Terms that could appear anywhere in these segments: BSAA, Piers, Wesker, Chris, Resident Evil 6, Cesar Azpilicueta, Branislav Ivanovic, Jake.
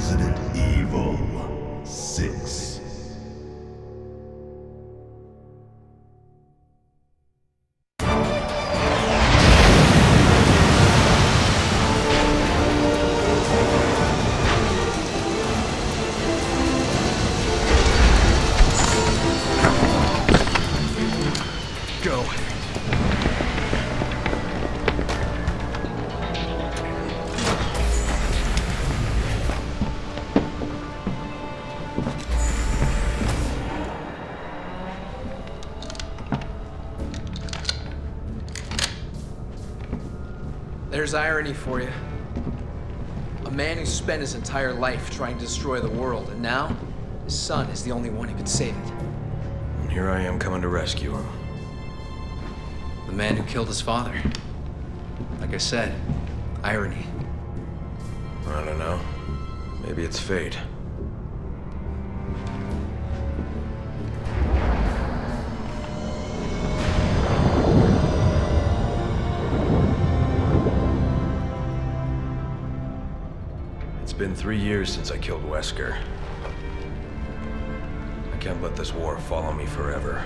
Resident Evil 6. There's irony for you. A man who spent his entire life trying to destroy the world, and now his son is the only one who could save it. And here I am coming to rescue him. The man who killed his father. Like I said, irony. I don't know. Maybe it's fate. It's been 3 years since I killed Wesker. I can't let this war follow me forever.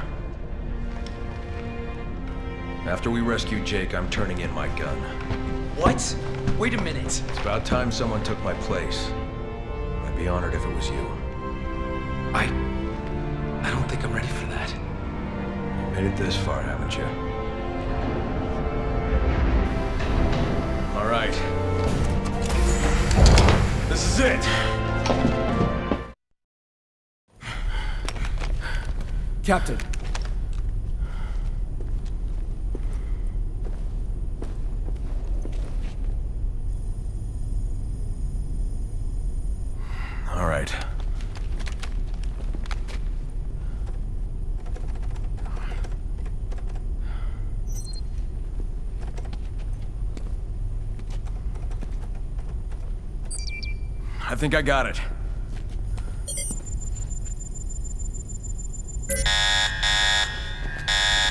After we rescue Jake, I'm turning in my gun. What? Wait a minute. It's about time someone took my place. I'd be honored if it was you. I don't think I'm ready for that. You made it this far, haven't you? All right. This is it! Captain. All right. I think I got it.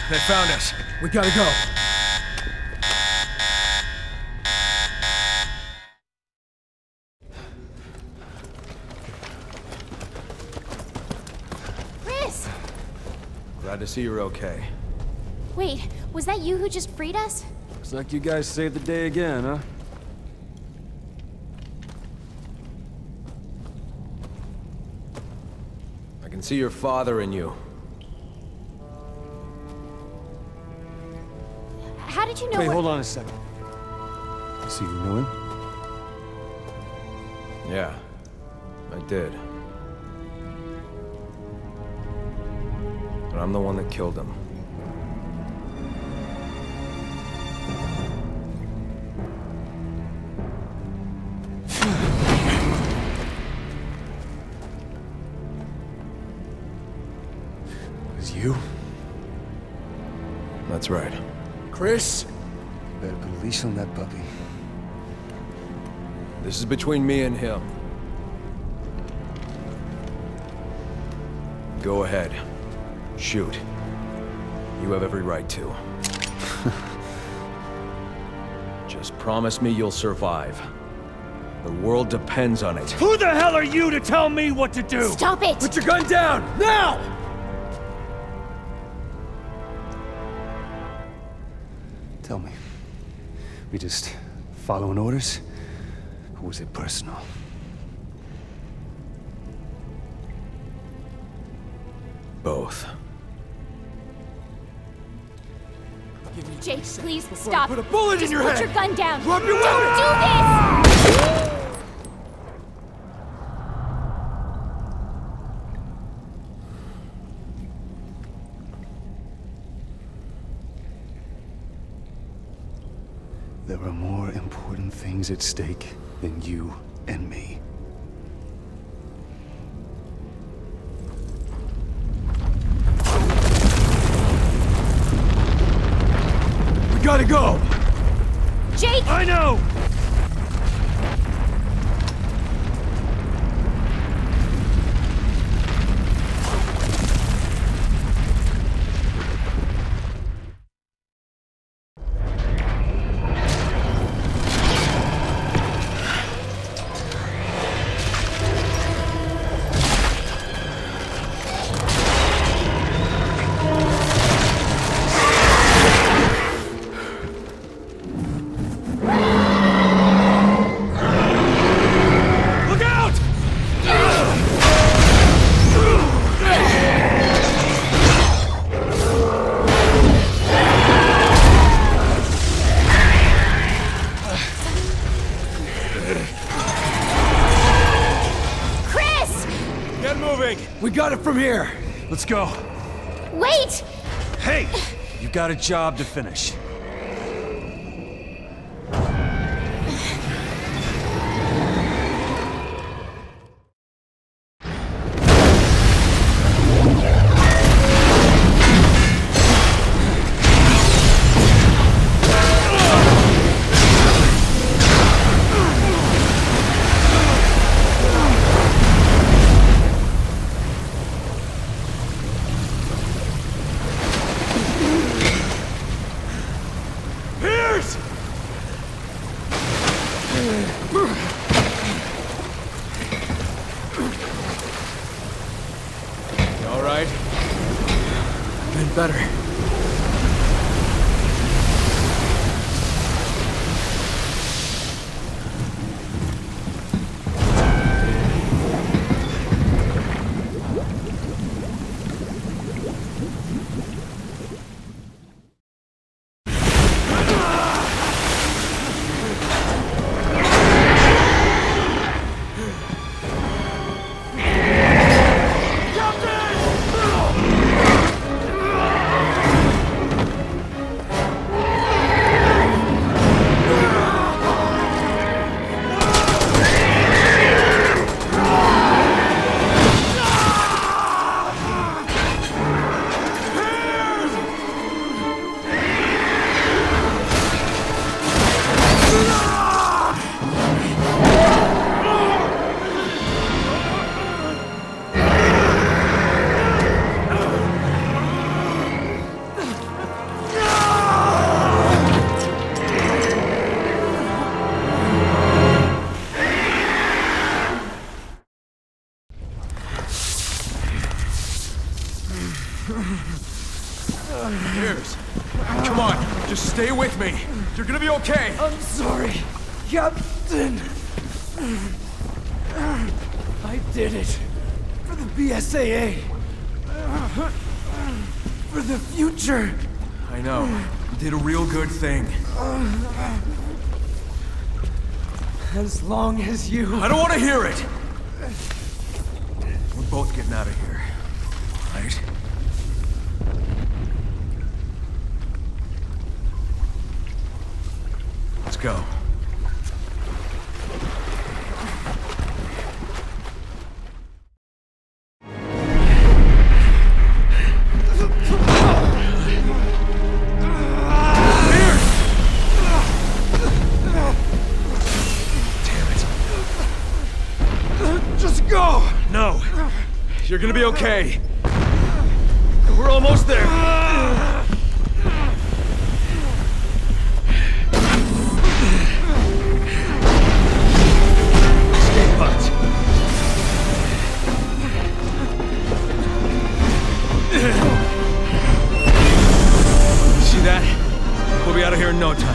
They found us. We gotta go. Chris! Glad to see you're okay. Wait, was that you who just freed us? Looks like you guys saved the day again, huh? See your father in you. How did you know? Wait, hold on a second. So you knew him? Yeah, I did. But I'm the one that killed him. You? That's right. Chris! Better put a leash on that puppy. This is between me and him. Go ahead. Shoot. You have every right to. Just promise me you'll survive. The world depends on it. Who the hell are you to tell me what to do? Stop it! Put your gun down! Now! Tell me, we just following orders, or was it personal? Both. Jake, please stop. Put a bullet in your head. Put your gun down. Drop your weapon. Don't do this. There are more important things at stake than you and me. We gotta go! Jake! I know! big. We got it from here. Let's go. Wait! Hey! You got a job to finish. Cheers. Come on, just stay with me. You're gonna be okay. I'm sorry, Captain. I did it. For the BSAA. For the future. I know. You did a real good thing. As long as you... I don't want to hear it! We're both getting out of here. Right? Go. Damn it. Just go! No. You're gonna be okay. We're almost there. No time. Come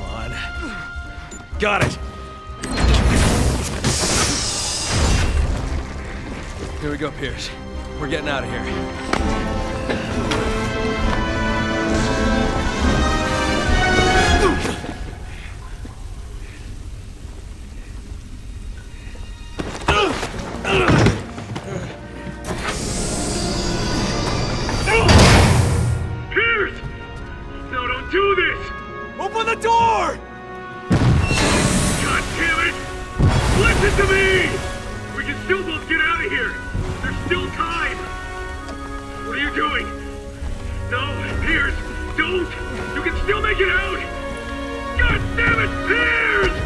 on. Got it. Here we go, Pierce. We're getting out of here. Damn it, Pierce!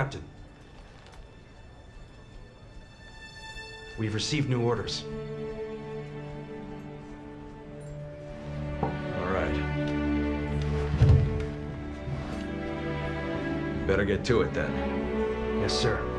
Captain. We've received new orders. All right. Better get to it then. Yes, sir.